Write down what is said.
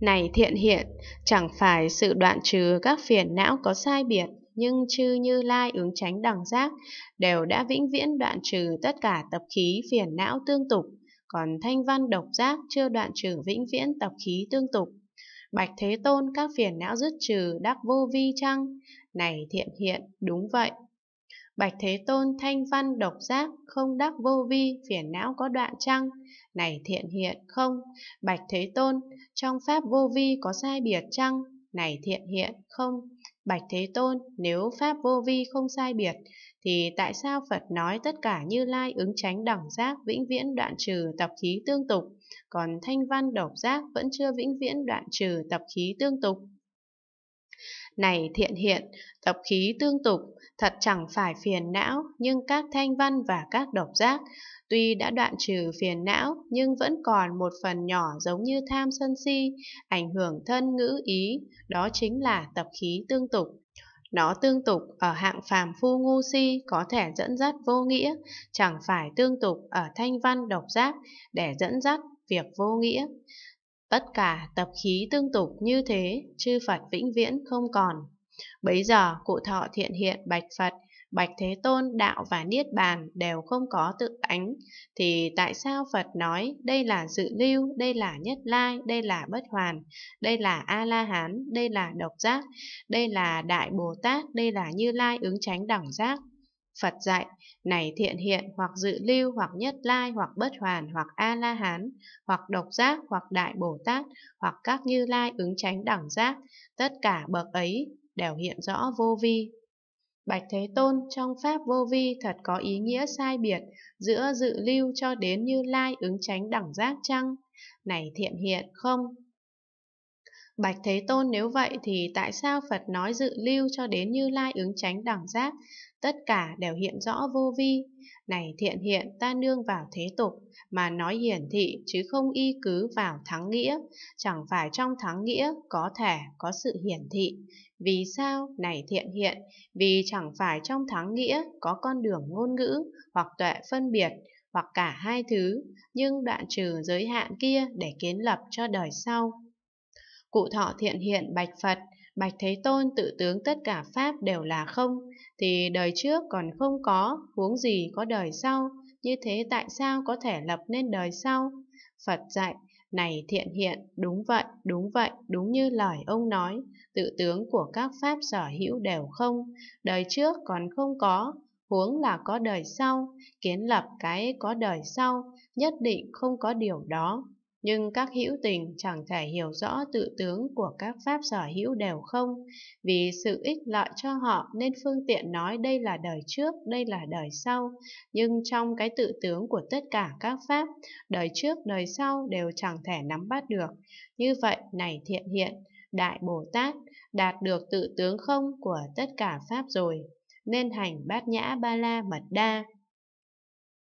Này thiện hiện, chẳng phải sự đoạn trừ các phiền não có sai biệt, nhưng chư Như Lai ứng chánh đẳng giác đều đã vĩnh viễn đoạn trừ tất cả tập khí phiền não tương tục, còn Thanh Văn độc giác chưa đoạn trừ vĩnh viễn tập khí tương tục. Bạch Thế Tôn, các phiền não dứt trừ đắc vô vi chăng? Này thiện hiện, đúng vậy. Bạch Thế Tôn, Thanh Văn độc giác không đắc vô vi, phiền não có đoạn chăng? Này thiện hiện, không. Bạch Thế Tôn, trong pháp vô vi có sai biệt chăng? Này thiện hiện, không. Bạch Thế Tôn, nếu pháp vô vi không sai biệt, thì tại sao Phật nói tất cả Như Lai ứng chánh đẳng giác vĩnh viễn đoạn trừ tập khí tương tục, còn Thanh Văn độc giác vẫn chưa vĩnh viễn đoạn trừ tập khí tương tục? Này thiện hiện, tập khí tương tục thật chẳng phải phiền não, nhưng các Thanh Văn và các độc giác tuy đã đoạn trừ phiền não, nhưng vẫn còn một phần nhỏ giống như tham sân si, ảnh hưởng thân ngữ ý, đó chính là tập khí tương tục. Nó tương tục ở hạng phàm phu ngu si có thể dẫn dắt vô nghĩa, chẳng phải tương tục ở Thanh Văn độc giác để dẫn dắt việc vô nghĩa. Tất cả tập khí tương tục như thế, chư Phật vĩnh viễn không còn. Bấy giờ cụ thọ thiện hiện bạch Phật, Bạch Thế Tôn, đạo và niết bàn đều không có tự tánh, thì tại sao Phật nói đây là dự lưu, đây là nhất lai, đây là bất hoàn, đây là A-la-hán, đây là độc giác, đây là đại Bồ Tát, đây là Như Lai ứng chánh đẳng giác? Phật dạy, này thiện hiện, hoặc dự lưu, hoặc nhất lai, hoặc bất hoàn, hoặc A-la-hán, hoặc độc giác, hoặc đại Bồ Tát, hoặc các Như Lai ứng chánh đẳng giác, tất cả bậc ấy đều hiện rõ vô vi. Bạch Thế Tôn, trong pháp vô vi thật có ý nghĩa sai biệt giữa dự lưu cho đến Như Lai ứng chánh đẳng giác chăng? Này thiện hiện, không. Bạch Thế Tôn, nếu vậy thì tại sao Phật nói dự lưu cho đến Như Lai ứng chánh đẳng giác tất cả đều hiện rõ vô vi? Này thiện hiện, ta nương vào thế tục mà nói hiển thị chứ không y cứ vào thắng nghĩa, chẳng phải trong thắng nghĩa có thể có sự hiển thị. Vì sao? Này thiện hiện, vì chẳng phải trong thắng nghĩa có con đường ngôn ngữ hoặc tuệ phân biệt hoặc cả hai thứ, nhưng đoạn trừ giới hạn kia để kiến lập cho đời sau. Cụ thọ thiện hiện bạch Phật, Bạch Thế Tôn, tự tướng tất cả pháp đều là không, thì đời trước còn không có, huống gì có đời sau, như thế tại sao có thể lập nên đời sau? Phật dạy, này thiện hiện, đúng vậy, đúng vậy, đúng như lời ông nói, tự tướng của các pháp sở hữu đều không, đời trước còn không có, huống là có đời sau, kiến lập cái có đời sau, nhất định không có điều đó. Nhưng các hữu tình chẳng thể hiểu rõ tự tướng của các pháp sở hữu đều không, vì sự ích lợi cho họ nên phương tiện nói đây là đời trước, đây là đời sau. Nhưng trong cái tự tướng của tất cả các pháp, đời trước, đời sau đều chẳng thể nắm bắt được. Như vậy, này thiện hiện, Đại Bồ Tát đạt được tự tướng không của tất cả pháp rồi, nên hành Bát Nhã Ba La Mật Đa.